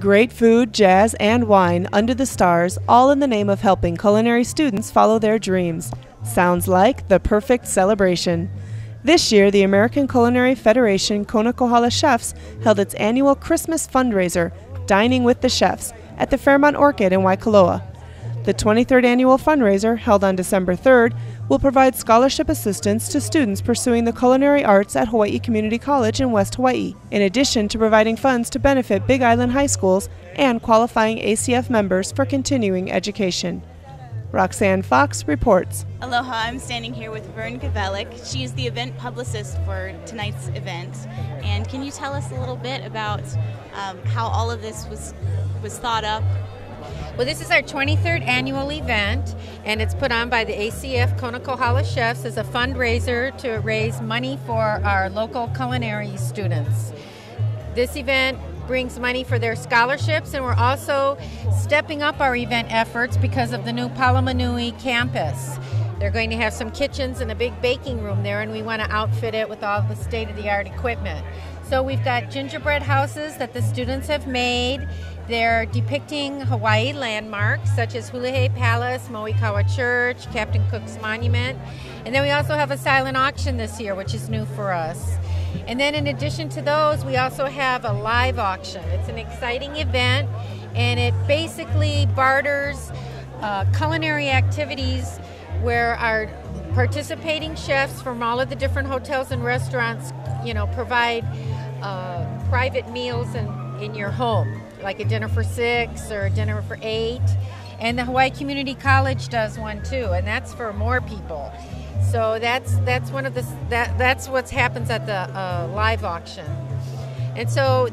Great food, jazz, and wine under the stars, all in the name of helping culinary students follow their dreams. Sounds like the perfect celebration. This year, the American Culinary Federation Kona Kohala Chefs held its annual Christmas fundraiser, Dining with the Chefs, at the Fairmont Orchid in Waikoloa. The 23rd annual fundraiser, held on December 3rd, will provide scholarship assistance to students pursuing the culinary arts at Hawaii Community College in West Hawaii, in addition to providing funds to benefit Big Island high schools and qualifying ACF members for continuing education. Roxanne Fox reports. Aloha, I'm standing here with Vern Cavelik. She's the event publicist for tonight's event. And can you tell us a little bit about how all of this was thought up? Well, this is our 23rd annual event, and it's put on by the ACF Kona Kohala Chefs as a fundraiser to raise money for our local culinary students. This event brings money for their scholarships, and we're also stepping up our event efforts because of the new Palamanui campus. They're going to have some kitchens and a big baking room there, and we want to outfit it with all the state-of-the-art equipment. So we've got gingerbread houses that the students have made. They're depicting Hawaii landmarks such as Huliheʻe Palace, Moikawa Church, Captain Cook's Monument. And then we also have a silent auction this year, which is new for us. And then in addition to those, we also have a live auction. It's an exciting event, and it basically barters culinary activities where our participating chefs from all of the different hotels and restaurants, provide private meals in your home, like a dinner for 6 or a dinner for 8. And the Hawaii Community College does one too, and that's for more people. So that's one of the that's what happens at the live auction. And so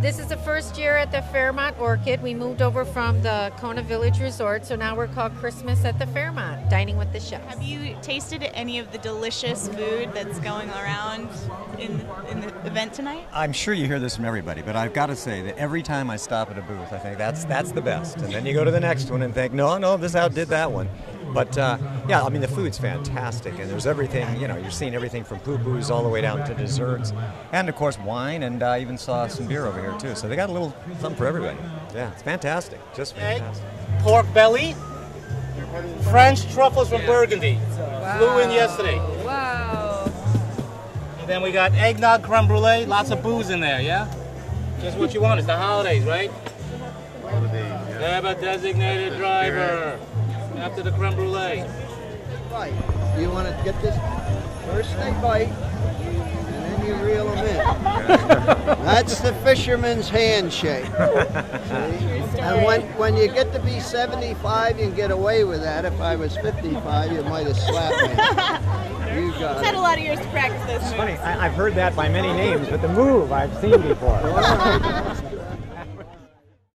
this is the first year at the Fairmont Orchid. We moved over from the Kona Village Resort, so now we're called Christmas at the Fairmont, Dining with the Chefs. Have you tasted any of the delicious food that's going around in the event tonight? I'm sure you hear this from everybody, but I've got to say that every time I stop at a booth, I think that's the best. And then you go to the next one and think, no, this outdid that one. But yeah, I mean, the food's fantastic, and there's everything, you're seeing everything from poo-poos all the way down to desserts, and of course wine, and I even saw some beer over here too, so they got a little something for everybody. Yeah, it's fantastic, just fantastic. Egg, pork belly, French truffles from Burgundy, flew in yesterday. Wow. And then we got eggnog creme brulee, lots of booze in there, yeah? Just what you want, it's the holidays, right? Holidays, yeah. Have a designated driver. After the creme brulee. You want to get this first they bite, and then you reel them in. That's the fisherman's handshake. And when you get to be 75, you can get away with that. If I was 55, you might have slapped me. You got it. Had a lot of years to practice this. It's funny, I've heard that by many names, but the move I've seen before.